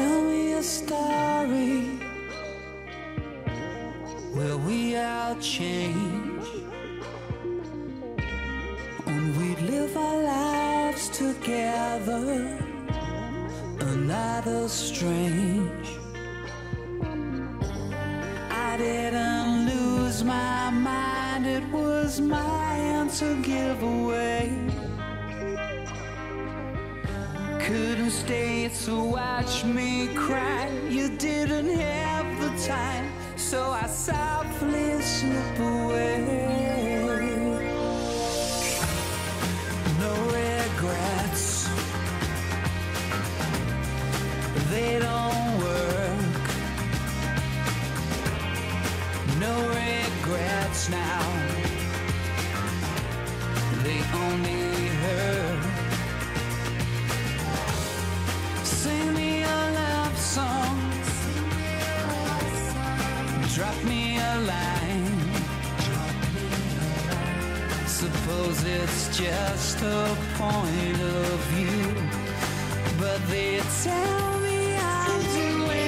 Tell me a story where we outchange and we'd live our lives together, another strange. I didn't lose my mind, it was my answer giveaway. Couldn't stay to watch me cry, you didn't have the time, so I softly slip away. No regrets, they don't work. No regrets now, they only hurt. Sing me a love song, drop me a line. Suppose it's just a point of view, but they tell me I'm doing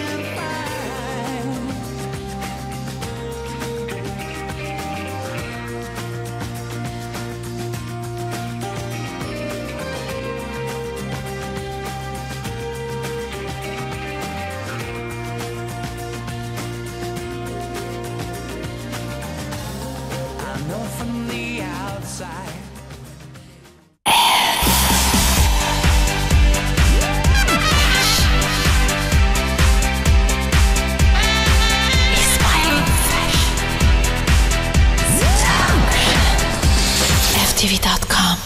from the outside. FashionTV.com